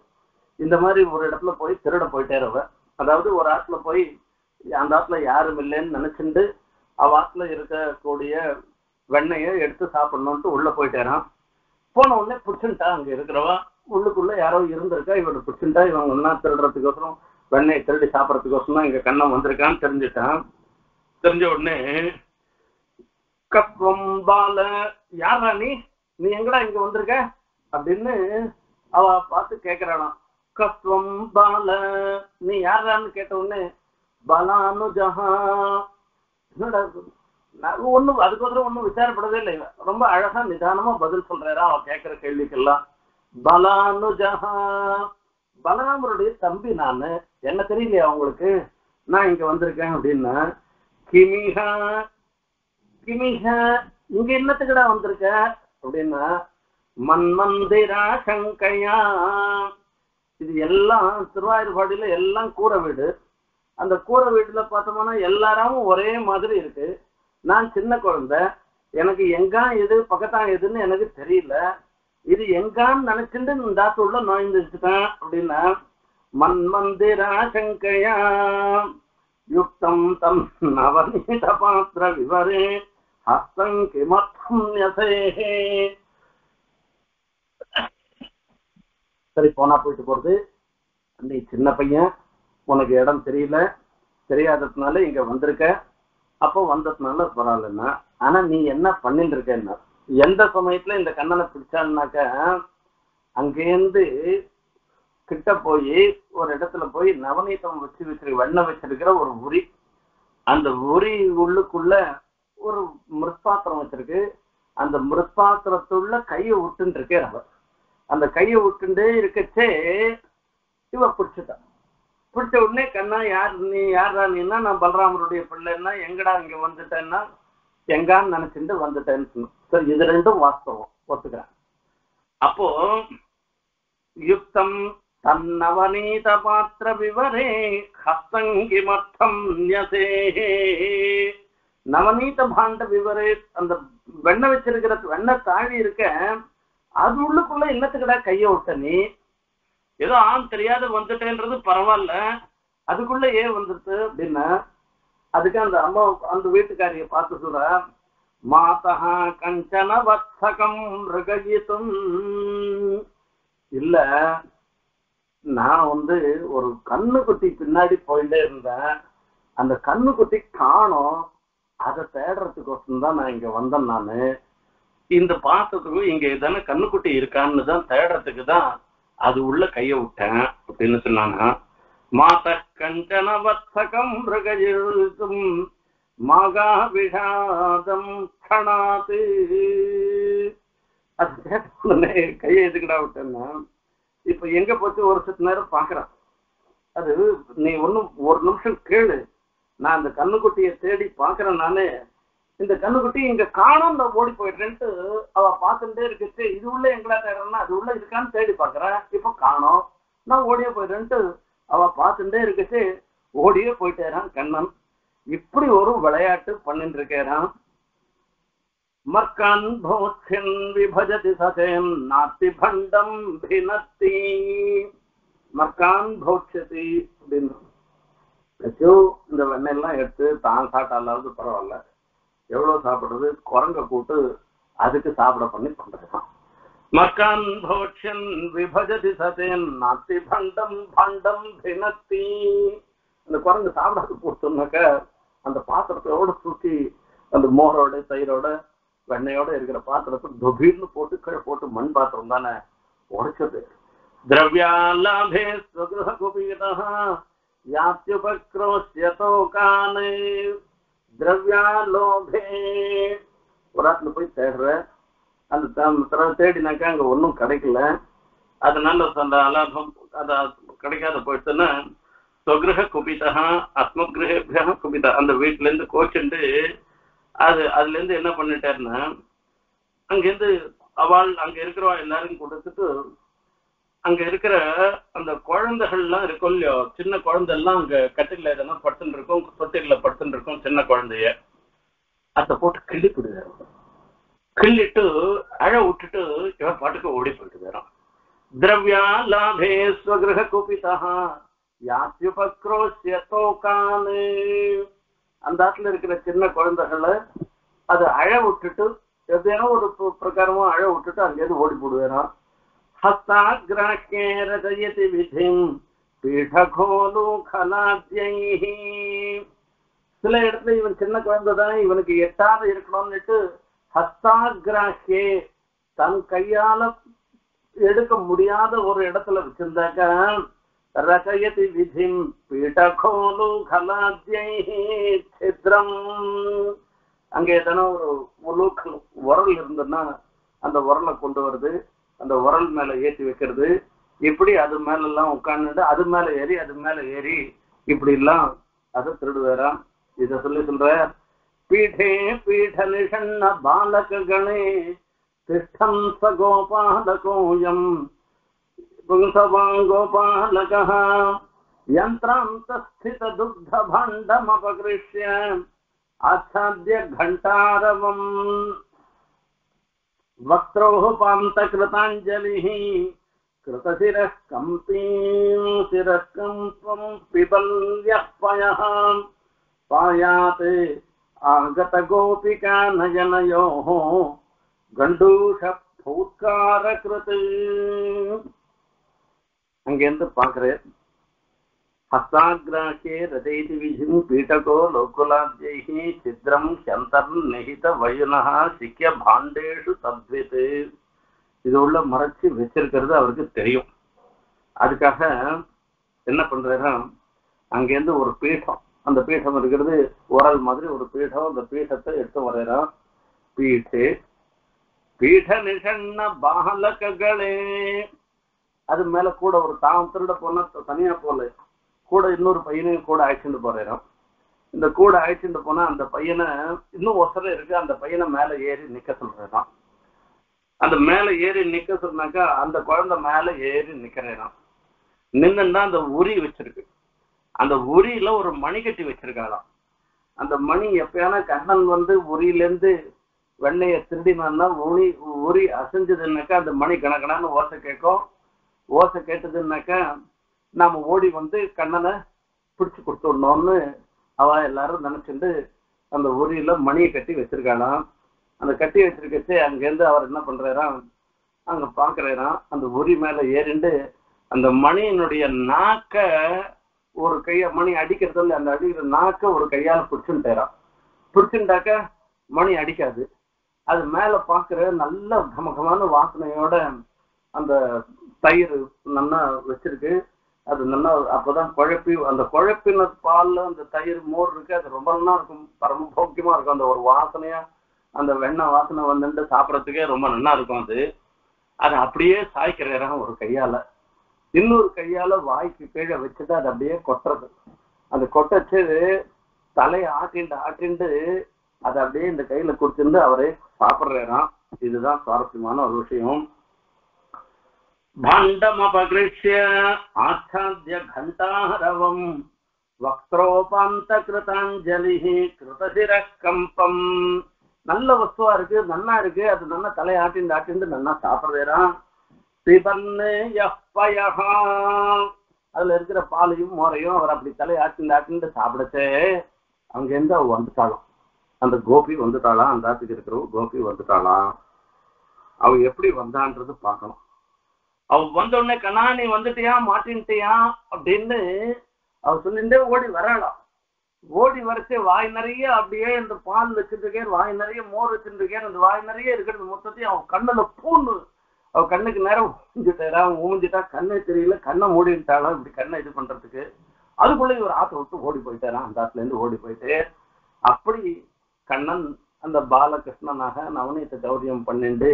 இந்த மாதிரி ஒரு இடத்துல போய் திருட போயிட்டேறவ, அதாவது ஒரு ஆத்துல போய் அந்த ஆத்துல யாரும் இல்லைன்னு நினைச்சுட்டு அவ ஆத்துல இருக்கக்கூடிய வெண்ணையை எடுத்து சாப்பிடணும்ட்டு உள்ள போயிட்டேறான். போன உடனே பிடிச்சுட்டா, அங்க இருக்கிறவா உள்ளுக்குள்ள யாரோ இருந்திருக்கா, இவட பிடிச்சுட்டா, இவங்க ஒன்னா திருடுறதுக்கோசரம் வெண்ணையை திருடி சாப்பிட்றதுக்கோசரம் தான் இங்க கண்ணன் வந்திருக்கான்னு தெரிஞ்சுட்டான். தெரிஞ்ச உடனே கப்பம் பால, யாரா நீ, நீ எங்கடா இங்க வந்திருக்க அப்படின்னு அவ பார்த்து கேட்கிறானாம். கப்பம் பால, நீ யாரான்னு கேட்ட உடனே பலானுஜஹா, ஒன்னும் அதுக்கோசரம் ஒன்னும் விசாரப்படவே இல்லை, ரொம்ப அழகா நிதானமா பதில் சொல்றாரா அவ கேட்கிற கேள்விக்கெல்லாம். பலானுஜஹ பலராமருடைய தம்பி நான், என்ன தெரியலையா உங்களுக்கு நான் இங்க வந்திருக்கேன் அப்படின்னா, கிமிஹா கிமிஹா இங்க என்னத்துக்கடா வந்திருக்க அப்படின்னா, மன்மந்திரா சங்கையா. இது எல்லாம் திருவாயூர்பாடியில எல்லாம் கூரை வீடு. அந்த கூரை வீட்டுல பார்த்தோம்னா எல்லாராமும் ஒரே மாதிரி இருக்கு. நான் சின்ன குழந்தை, எனக்கு எங்கா எது பக்கத்தான் எதுன்னு எனக்கு தெரியல. இது எங்கான்னு நினைச்சுட்டு தாத்துள்ள நோய்ந்துச்சுட்டேன் அப்படின்னா, மன்மந்திரா சங்கையா யுக்தம் தம் நவநீத பாத்திர விவரே ஹஸ்தம் கிமர்த்தம் யசேஹே. சரி, போனா போயிட்டு போறது, நீ சின்ன பையன், உனக்கு இடம் தெரியல, தெரியாததுனால இங்க வந்திருக்க, அப்போ வந்ததுனால பரவாயில்லன்னா, ஆனா நீ என்ன பண்ணிட்டு இருக்கன்னா, எந்த சமயத்துல இந்த கண்ணனை பிடிச்சான்னாக்க அங்கேருந்து கிட்ட போய் ஒரு இடத்துல போய் நவநீதம் வண்ண வச்சிருக்கிற ஒரு உரி, அந்த உரி உள்ளுக்குள்ள ஒரு மிருத்பாத்திரம் வச்சிருக்கு. அந்த மிருத்பாத்திரத்துள்ள கையை விட்டுன்னு இருக்கே அவர், அந்த கையை விட்டுண்டே இருக்கச்சே இவ பிடிச்சிட்டான். பிடிச்ச உடனே கண்ணா யார் நீ, யாரா நீன்னா, நான் பலராமருடைய பிள்ளைன்னா, எங்கடா இங்க வந்துட்டேன்னா எங்கான்னு நினைச்சுட்டு வந்துட்டேன்னு. சரி, இது ரெண்டும் வாஸ்தவம், ஒத்துக்கிறேன். அப்போ யுக்தம் தன்னவநீத பாத்திர விவரே ஹஸ்தங்கி மத்தம் யசே. நவநீத பாண்ட விவரே, அந்த வெண்ண வச்சிருக்கிற வெண்ண தாழி இருக்க அது உள்ளுக்குள்ள என்னத்துக்கடா கைய விட்ட நீ, ஏதோ ஆண் தெரியாத வந்துட்டேன்றது பரவாயில்ல, அதுக்குள்ள ஏன் வந்துருது அப்படின்னா, அதுக்கு அந்த அம்மா அந்த வீட்டுக்காரிய பார்த்து சொல்ற, மாதா கஞ்சன வர்த்தகம் ரிகஜித்தும் இல்ல, நான் ஒரு கண்ணு குட்டி பின்னாடி போயிட்டே இருந்தேன், அந்த கண்ணு குட்டி காணும், அதை தேடுறதுக்கோசம் தான் நான் இங்க வந்தேன். நானு இந்த பாத்திரத்துக்கும் இங்க எதான கண்ணுக்குட்டி இருக்கான்னு தான் தேடுறதுக்கு தான் அது உள்ள கைய விட்டேன் அப்படின்னு சொன்னானா. மாத கஞ்சன வர்த்தகம் ரிகஜித்தும் மகா விஷாதம் கணாது. அது கேட்டே கையை எதுக்குடா விட்டேன்னா, இப்ப எங்க போச்சு ஒரு சில நேரம் பாக்குறான். அது நீ ஒன்னும் ஒரு நிமிஷம் கேளு, நான் அந்த கண்ணுக்குட்டியை தேடி பாக்குறேன், நானு இந்த கண்ணுக்குட்டி இங்க காணும், நான் ஓடி போயிட்டேன்ட்டு அவ பாத்துட்டே இருக்கு. இது உள்ள எங்களா தேடுறேன்னா அது உள்ள இருக்கான்னு தேடி பாக்குறேன், இப்ப காணும், நான் ஓடியே போயிட்டேன்ட்டு அவ பாத்துட்டே இருக்கு, ஓடியே போயிட்டேறான் கண்ணன். இப்படி ஒரு விளையாட்டு பண்ணிட்டு இருக்கேறான். மர்கான் போச்சின் விபஜதி சதேன் நாத்தி பண்டம் பினத்தி. மர்கான் போச்சதி அப்படின்னு இந்த வெண்ணெல்லாம் எடுத்து தான் சாட்டாலாவது பரவாயில்ல, எவ்வளவு சாப்பிடுறது, குரங்க கூட்டு அதுக்கு சாப்பிட பண்ணி பண்றதுதான். மர்கான் போச்சன் விபஜதி சதேன் நாத்தி பண்டம் பண்டம் பினத்தி. அந்த குரங்கு சாப்பிடாது போட்டோம்னாக்க அந்த பாத்திரத்தோட தூக்கி அந்த மோரோட தயிரோட வெண்ணையோட இருக்கிற பாத்திரத்தை தொபீர்னு போட்டு கீழே போட்டு, மண் பாத்திரம் தானே உடைச்சது. திரவியாலாபே ஸ்வகிருஹ குபீரஹ யாத்யுபக்ரோஷ்யதோகானே. திரவியாலோபே ஒரு ஆத்துல போய் தேடுற, அந்த தேடினாக்கா அங்க ஒன்றும் கிடைக்கல, அதனால அந்த அலாபம் அதை கிடைக்காத போயிடுச்சுன்னா, சொகிரக குபிதா ஆத்மகிரக குபிதா, அந்த வீட்டுல இருந்து கோச்சுண்டு அது அதுல இருந்து என்ன பண்ணிட்டாருன்னா, அங்கிருந்து அவள் அங்க இருக்கிறவா எல்லாரும் கொடுத்துட்டு, அங்க இருக்கிற அந்த குழந்தைகள்லாம் இருக்கும் இல்லையோ, சின்ன குழந்தை எல்லாம் அங்க கட்டில எதனா படுத்துட்டு இருக்கும், தொட்டில படுத்துட்டு இருக்கும் சின்ன குழந்தைய, அதை போட்டு கிள்ளி போடுறாரு. கிள்ளிட்டு அழ விட்டுட்டு இவன் பாட்டுக்கு ஓடி போயிட்டுறான். திரவியா லாபே ஸ்வகிரக குபிதா யாத்யுபக்ரோஷ்யதோகானே. அந்த ஆத்துல இருக்கிற சின்ன குழந்தைகளை அது அழ விட்டுட்டு எப்படியான ஒரு பிரகாரமா அழ விட்டுட்டு அங்கேயிருந்து ஓடி போடுவேறான். ஹஸ்தாக்ராஹ்யே ரதயதி விதிம் பீடகோலு கலாத்யைஹி. சில இடத்துல இவன் சின்ன குழந்தை தான், இவனுக்கு எட்டாவது இருக்கணும்னுட்டு ஹஸ்தாக்ராஹ்யே தன் கையால எடுக்க முடியாத ஒரு இடத்துல வச்சிருந்தாக்க, ரசயதி விதிம் பீடகோலு கலாத்யைஹி சித்ரம். அங்கே எதனா ஒரு உலூக்கு உரல் இருந்ததுன்னா அந்த உரலை கொண்டு வருது, அந்த உரல் மேல ஏற்றி வைக்கிறது, இப்படி அது மேல எல்லாம் உட்கார்ந்துட்டு அது மேல ஏறி அது மேல ஏறி இப்படி எல்லாம் அதை திருடுவாராம். இத சொல்லி சொல்ற பீடே பீட நிஷன்ன பாலகணே திஷ்டம் சகோபாலகோயம் புங்கசவாங்கோபாலகா यंत्रांतस्थित दुग्ध भाण्डमपकृष्य आच्छाद्य घंटारवं वक्त्रोः पान्तकृताञ्जलिः कृतशिरः कम्पीं शिरःकम्पं पिबल्यः पयः पायाते आगतगोपिका नयनयोः गण्डूषफूत्कारकृते. அங்கேந்து பார்க்கிறேன் हस्ताग्राह्ये हृदयति विधिं पीटको लोकुलाद्यैः छिद्रं ह्यन्तर्निहितवयुनः सिक्य भाण्डेषु तद्वित्. இது உள்ள மறைச்சி வச்சிருக்கிறது அவருக்கு தெரியும். அதுக்காக என்ன பண்றாரு, அங்கேருந்து ஒரு பீடம், அந்த பீடம் இருக்கிறது உரல் மாதிரி ஒரு பீடம், அந்த பீடத்தை எடுத்து வரையறான். பீட்டு பீட நிஷன்ன பாலககளே, அது மேல கூட ஒரு தாம் திருட போனா தனியா போல கூட இன்னொரு பையனையும் கூட அழைச்சிட்டு போறோம். இந்த கூட அழைச்சிட்டு போனா அந்த பையனை இன்னும் ஒசர இருக்கு, அந்த பையனை மேல ஏறி நிக்க சொல்றான். அந்த மேல ஏறி நிக்க சொன்னாக்கா அந்த குழந்தை மேல ஏறி நிக்கிறேனாம். நின்னுன்னா அந்த உரி வச்சிருக்கு, அந்த உரியில ஒரு மணி கட்டி வச்சிருக்காளாம். அந்த மணி எப்பயானா கண்ணன் வந்து உரியிலேருந்து வெள்ளைய திருடினான்னா உரி உரி அசைஞ்சதுன்னாக்கா அந்த மணி கணக்கணான்னு ஓசை கேட்கும். ஓசை கேட்டதுன்னாக்கா நாம ஓடி வந்து கண்ணனை பிடிச்சு கொடுத்துடணும்னு அவ எல்லாரும் நினைச்சுட்டு அந்த உரியில மணியை கட்டி வச்சிருக்காளாம். அந்த கட்டி வச்சிருக்கச்சு அங்கேருந்து அவர் என்ன பண்றாராம், அங்க பாக்குறாராம் அந்த உரி மேல ஏறிண்டு அந்த மணியினுடைய நாக்க ஒரு கைய, மணி அடிக்கிறதுல அந்த அடிக்கிற நாக்க ஒரு கையால பிடிச்சுட்டாராம். பிடிச்சுட்டாக்க மணி அடிக்காது, அது மேல பாக்குற நல்ல கமகமான வாசனையோட அந்த தயிர் நல்லா வச்சிருக்கு, அது நல்லா அப்போதான் குழப்பி, அந்த குழப்பின பால்ல அந்த தயிர் மோர் இருக்கு, அது ரொம்ப நல்லா இருக்கும், பரம போக்கியமா இருக்கும். அந்த ஒரு வாசனையா அந்த வெண்ணெய் வாசனை வந்துட்டு சாப்பிட்றதுக்கே ரொம்ப நல்லா இருக்கும். அது அது அப்படியே சாய்க்கிறேன் ஒரு கையால, இன்னொரு கையால வாய்க்கு கீழே வச்சுட்டு அது அப்படியே கொட்டுறது. அந்த கொட்டச்சு தலையை ஆட்டிண்டு ஆட்டிண்டு அது அப்படியே இந்த கையில குடிச்சிருந்து அவரே சாப்பிட்றாராம். இதுதான் சுவாரஸ்யமான ஒரு விஷயம். भाण्डमपकृष्य आच्छाद्य घण्टारवं वक्त्रोपान्तकृताञ्जलिः कृतशिरः कम्पं. நல்ல வஸ்துவா இருக்கு, நல்லா இருக்கு, அது நல்லா தலையாட்டிண்டு ஆட்டிண்டு நல்லா சாப்பிட்றேரா. அதுல இருக்கிற பாலையும் மோரையும் அவர் அப்படி தலையாட்டிண்டு ஆட்டிண்டு சாப்பிடச்சே அங்கேருந்து அவ வந்துட்டாளாம். அந்த கோபி வந்துட்டாளாம், அந்த ஆத்துக்கு இருக்கிறவ கோபி வந்துட்டாளாம். அவ எப்படி வந்தான்றது பார்க்கணும். அவ வந்த உடனே கண்ணா நீ வந்துட்டியா மாட்டின்ட்டியா அப்படின்னு அவ சொல்லிட்டு ஓடி வராளாம். ஓடி வரைச்சு வாய் நிறைய அப்படியே இந்த பால் வச்சுருக்கேன், வாய் நிறைய மோர் வச்சுருக்கேன், அந்த வாய் நிறைய இருக்கிறது மொத்தத்தையும் அவன் கண்ணுல பூண்டு அவ கண்ணுக்கு நேரம் ஊஞ்சிட்டா. ஊஞ்சிட்டா கண்ணே தெரியல, கண்ணை மூடிட்டாலும் இப்படி கண்ணை இது பண்றதுக்கு அதுக்குள்ள ஒரு ஆற்ற விட்டு ஓடி போயிட்டாரான். அந்த ஆத்துல இருந்து ஓடி போயிட்டு அப்படி கண்ணன் அந்த பாலகிருஷ்ணனாக நவநீத சௌரியம் பண்ணிண்டு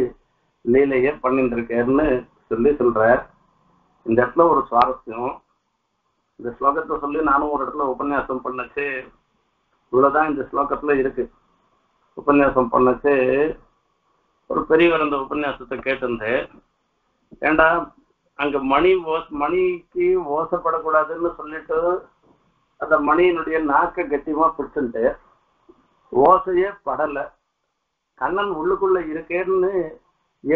லீலையே பண்ணிட்டு இருக்கேன்னு சொல்லி சொல்ற. இந்த இடத்துல ஒரு சுவாரஸ்யம், இந்த ஸ்லோகத்தை சொல்லி நானும் ஒரு இடத்துல உபன்யாசம் பண்ணச்சு. இவ்வளவுதான் இந்த ஸ்லோகத்துல இருக்கு. உபன்யாசம் பண்ணச்சு ஒரு பெரியவர் அந்த உபன்யாசத்தை கேட்டிருந்து, ஏண்டா அங்க மணிக்கு ஓசப்படக்கூடாதுன்னு சொல்லிட்டு அந்த மணியினுடைய நாக்க கட்டியமா பிடிச்சுட்டு ஓசையே படலை, கண்ணன் உள்ளுக்குள்ள இருக்கேன்னு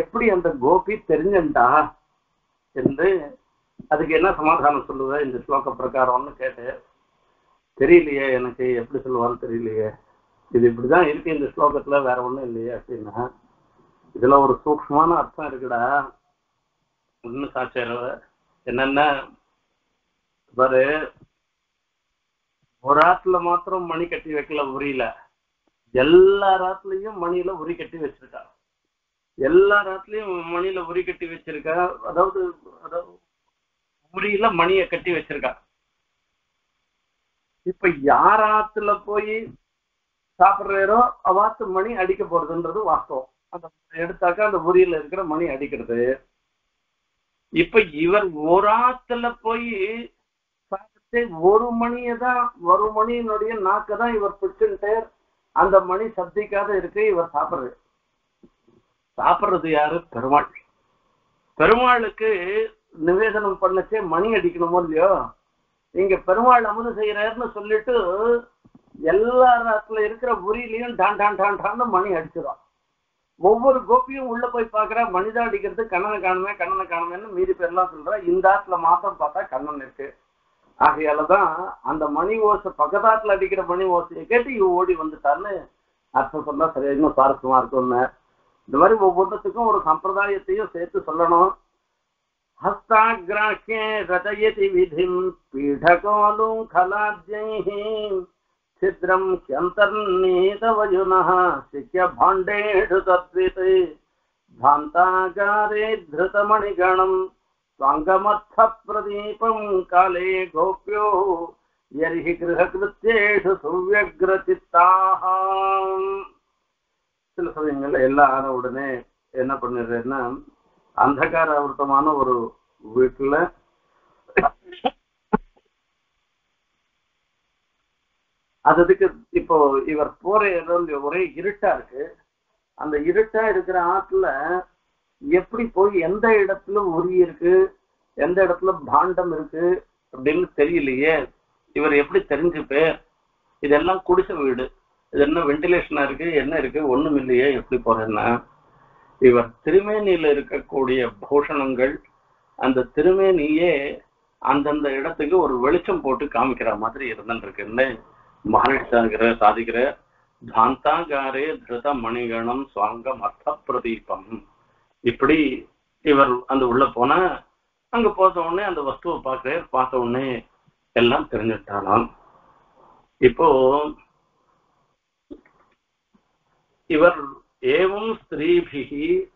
எப்படி அந்த கோபி தெரிஞ்சுட்டா என்று அதுக்கு என்ன சமாதானம் சொல்லுவ இந்த ஸ்லோக பிரகாரம்னு கேட்டு, தெரியலையே எனக்கு எப்படி சொல்லுவான்னு தெரியலையே, இது இப்படிதான் இருக்கு இந்த ஸ்லோகத்துல வேற ஒண்ணும் இல்லையே அப்படின்னா, இதுல ஒரு சூக்ஷ்மமான அர்த்தம் இருக்குடா ஒண்ணு சாட்சியர் என்னன்னா பாரு. ஒரு ஆத்துல மாத்திரம் மணி கட்டி வைக்கல உரியில, எல்லா ராத்துலயும் மணியில உரி கட்டி வச்சிருக்கா, எல்லா ராத்திலையும் மணியில உரி கட்டி வச்சிருக்கா. அதாவது உரியில மணியை கட்டி வச்சிருக்கா. இப்ப யாராத்துல போய் சாப்பிட்றோ அவாத்து மணி அடிக்க போறதுன்றது வாஸ்தவம். அந்த எடுத்தாக்கா அந்த உரியில இருக்கிற மணி அடிக்கிறது. इवर ओर और मणि नाकदा इवर पिटे अंद मणि सब्दिका इवर सापड़ यार निवेदन पड़े मणि अड़ो इमुद उल् मणि अड़ो वो गोपियों पाक मनिदा अड़क कणन काण मीरी पे मात्र पाता कणन आगे अंद मणि ओस पकता अड़क मणि ओसा कैटे ओडि वंटान अर्थ सर इन स्वारस्य इतमी और सप्रदाय सोलण हस्ताग्राह्ये रचयति विधिं पीठकोलुङ्खलाद्यैः छिद्रं ह्यन्तर्नीतवयुनः शिक्य भाण्डेषु तद्विते भान्तागारे धृतमणिगणं स्वाङ्गमर्थप्रदीपं काले गोप्यो यर्हि गृहकृत्येषु सुव्यग्रचित्ताः। சில சமயங்கள் எல்லாம் ஆன உடனே என்ன பண்ணிடுறேன்னா अंधकार आवृतमान और वीटल इवर पोर इटा अटा आंदल उरी भांडम अबलिए इवर एपीपे इला कुछ वीडू इतना वेंटिलेशन एपीना इवर तिरुमेनियिल भूषण अंद तिरुमेनिये अंदंद इडत्तुक्कु ओरु वेलिच्चम पोट्टु कामिक्किर मादिरि इरुंदिरुक्कु महानिसांगिर सादिक्किर धान्तागारे धृत मणिगणं स्वांगम अर्थ प्रदीपम इप्पडि इवर अंद उल्ल पोना अंग पोद उडने अंद वस्तुवै पाक्किर पाद उडने एल्लाम तेरिंजिट्टालाम। इप्पो इवर एवं स्त्रीभिः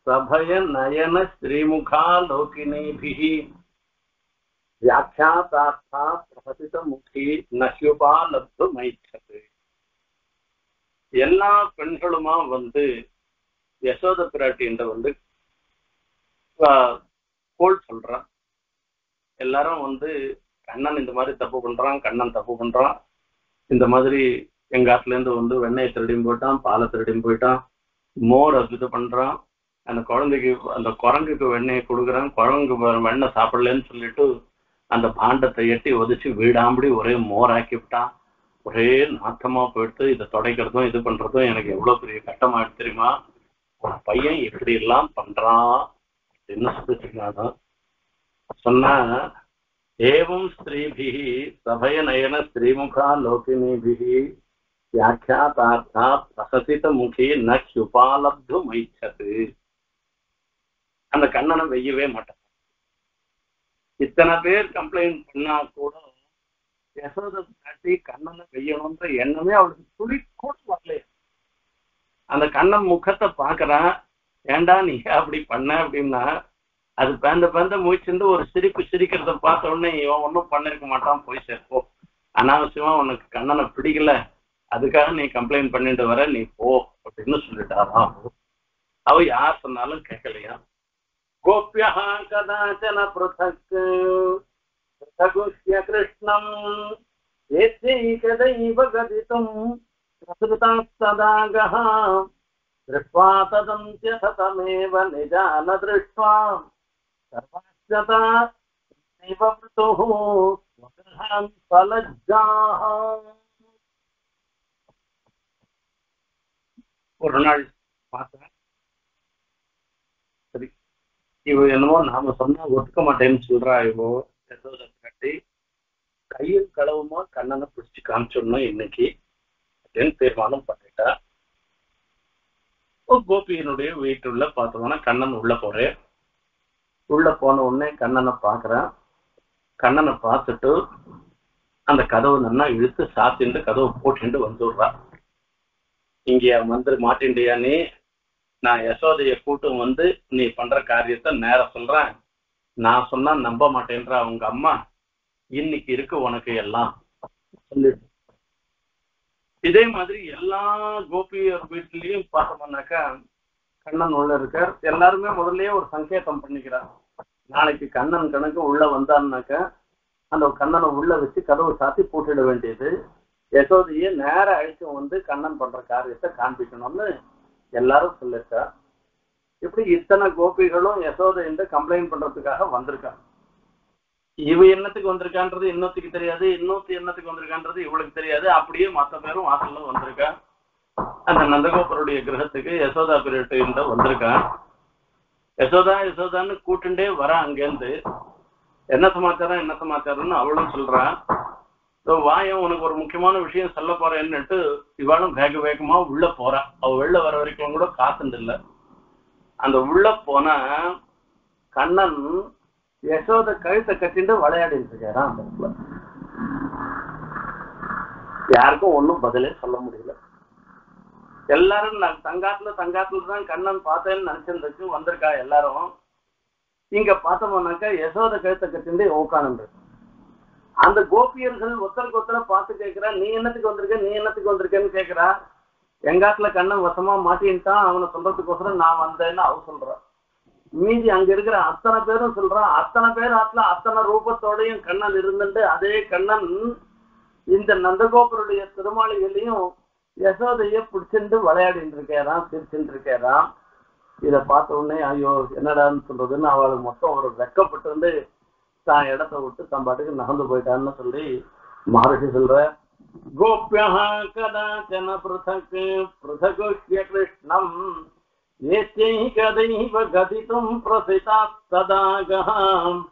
सभय नयन श्रीमुखा लोकिनीभिः व्याख्यातार्था प्रहसितमुखी नह्युपालब्धुमैच्छते एल्ला पेण्गळुमा वंदु यशोद पिराट्टियिन्द वंदु कोल सोल्रा एल्लारुम वंदु कण्णन इंद मादिरि तप्पु पण्रान कण्णन तप्पु पण्रान इंद मादिरि एंग आट्ल इरुंदु वंदु वेण्णैय तिरुडियुम पोट्टान पाल तिरुडियुम पोट्टान मोर अद्भुत पड़ा अरंग सापड़े अंत भांडते एटी उदची वीडाबी वर मोरा वरे नाथमा पे इतने कटमा पयान इपड़ेल पड़ा एवं स्त्री सभय नयन श्रीमुखा लोकिनी व्याख्यातार्था प्रससित मुखी नुपालब्धुमैच्छते अंद कण्णन वेयवे माटान इतना पेर कंप्लेंट पन्ना कूड यशोदा ताटी कण्णन वेयणुंद्र एण्णमे अवळुक्कु तुळि कूड वरल अंद कण्णन मुखत्ते पाकरा एंडा नी अप्पडी पण्ण अप्पडिना अदु पेंद पेंद मूचिंदु ओरु सिरिप्पु सिरिक्किरद पार्त्त उडने इवन ओन्नुम पण्णिरुक्क माटान पोई सेर्पो अनावश्यमा उनक्कु कण्णन पिडिकल अदुकाग नी कंप्लेंट पण्णिट्टु वर नी पो अप्पडिन्नु सोल्लिटाराम। अव यार सोन्नालुम केक्कलैया। गोप्यः कदाचन पृथक् पृथगुह्य कृष्णं एतैकदैव गदितुं प्रसृतास्तदागः दृष्ट्वा तदन्त्य सतमेव निजान दृष्ट्वा सर्वस्यता निवृतुः स्वगृहं फलज्जाः। और सर इवो नाम सटो कई कलवुमा कणन पिछड़ी कामचो इनकी तीर्मान पड़ेटा गोपियन वीटल पाता कणन उड़े कणन पाक कणन पाटू अदव ना इतु सात कदटे वंजा इंगे मंदिर माटिया ना यशोद नहीं पड़ कार्यता नेर सुल्ला ना सुना नंब माटेन अम्मा इनकी उनके एला गोपियों वीटल पाता कणन उल्लामें मुदल और संकेतम पड़ा நாளைக்கு கண்ணன் கணக்கு உள்ள வந்தான்னாக்க அந்த கண்ணனை உள்ள வச்சு கதவை சாத்தி பூட்டிட வேண்டியது. யசோதையை நேர அழைச்சும் வந்து கண்ணன் பண்ற காரியத்தை காண்பிக்கணும்னு எல்லாரும் சொல்லிருக்கா. இப்படி இத்தனை கோபிகளும் யசோதையிட்ட கம்ப்ளைண்ட் பண்றதுக்காக வந்திருக்காங்க. இவ என்னத்துக்கு வந்திருக்கான்றது இன்னொத்துக்கு தெரியாது, இன்னொத்து என்னத்துக்கு வந்திருக்கான்றது இவளுக்கு தெரியாது. அப்படியே மற்ற பேரும் வாசல்ல வந்திருக்கா. அந்த நந்தகோபருடைய கிரகத்துக்கு யசோதா பீரியட் வந்திருக்கா. யசோதா யசோதான்னு கூட்டுண்டே வர, அங்கேருந்து என்ன சமாச்சாரம் என்ன சமாச்சாரம்னு அவளும் சொல்றான். வாயம் உனக்கு ஒரு முக்கியமான விஷயம் சொல்ல போறேன்னுட்டு இவாளும் வேக வேகமா உள்ள போறான். அவ வெளில வர வரைக்கும் கூட காத்துண்டு இல்லை. அந்த உள்ள போனா கண்ணன் யசோத கழுத்தை கட்டிட்டு விளையாடிட்டு இருக்காரான். அந்த இடத்துல யாருக்கும் ஒன்றும் பதிலே சொல்ல முடியல. எல்லாரும் நான் தங்காத்துல தங்காத்துல தான் கண்ணன் பார்த்தேன்னு நினைச்சிருந்துச்சு வந்திருக்கா. எல்லாரும் இங்க பார்த்தோம்னாக்கா யசோத கழுத்தை கட்டிட்டு உட்காந்து அந்த கோபியர்கள் ஒத்தருக்கு ஒத்தர பார்த்து கேட்கிறா, நீ என்னத்துக்கு வந்திருக்க நீ என்னத்துக்கு வந்திருக்கன்னு கேட்கிறா. எங்காத்துல கண்ணன் வசமா மாட்டின்ட்டான், அவனை சொல்றதுக்கோசரம் நான் வந்தேன்னு அவ சொல்றான். மீதி அங்க இருக்கிற அத்தனை பேரும் சொல்றான். அத்தனை பேர் ஆத்துல அத்தனை ரூபத்தோடையும் கண்ணன் இருந்துட்டு அதே கண்ணன் இந்த நந்தகோபருடைய திருமாளிகளையும் யசோதைய பிடிச்சிட்டு விளையாடிட்டு இருக்காராம், சிரிச்சுட்டு இருக்காராம். இதை பார்த்த உடனே ஐயோ என்னடான்னு சொல்றதுன்னு அவளுக்கு மொத்தம் ஒரு வெக்கப்பட்டு வந்து தான் இடத்தை விட்டு தன் பாட்டுக்கு நகர்ந்து போயிட்டான்னு சொல்லி மகரிஷி சொல்ற, கோபியா கதாச்சன பிருதக் பிருதகுஷ்ய கிருஷ்ணம் ஏத்தை கதைவ கதிதும் பிரசிதா ததாகம்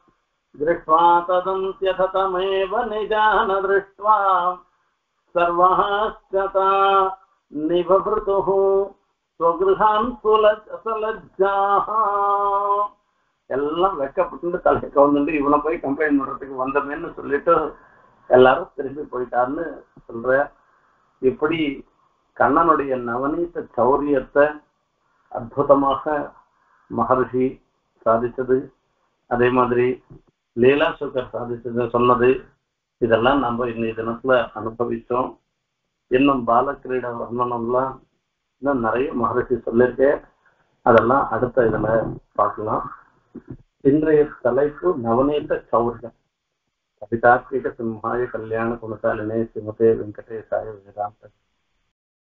திருஷ்வா ததந்தியததமேவ நிஜான திருஷ்வா சர்வாஸ்ததா நிபவ்ருதுஹு ஸ்வக்ருஹான் சலஜ்ஜாஹ. எல்லாம் வெக்கப்பட்டு தலை கவுந்துட்டு இவனை போய் கம்ப்ளைண்ட் பண்றதுக்கு வந்தமேன்னு சொல்லிட்டு எல்லாரும் திரும்பி போயிட்டாருன்னு சொல்ற. இப்படி கண்ணனுடைய நவநீத சௌரியத்தை அற்புதமாக மகரிஷி சாதிச்சது, அதே மாதிரி லீலா சுகர் சாதிச்சது சொன்னது, இதெல்லாம் நம்ம இன்னைய தினத்துல அனுபவிச்சோம். இன்னும் பாலக்கிரீட வர்ணனம்லாம் இன்னும் நிறைய மகரிஷி சொல்லியிருக்கேன். அதெல்லாம் அடுத்த இதுல பார்க்கலாம். இன்றைய தலைப்பு நவநீத சௌரியம். கவிதாத்மிக சிம்ஹாய கல்யாண குணசாலினே ஸ்ரீமதே வெங்கடேசாய வேதாந்த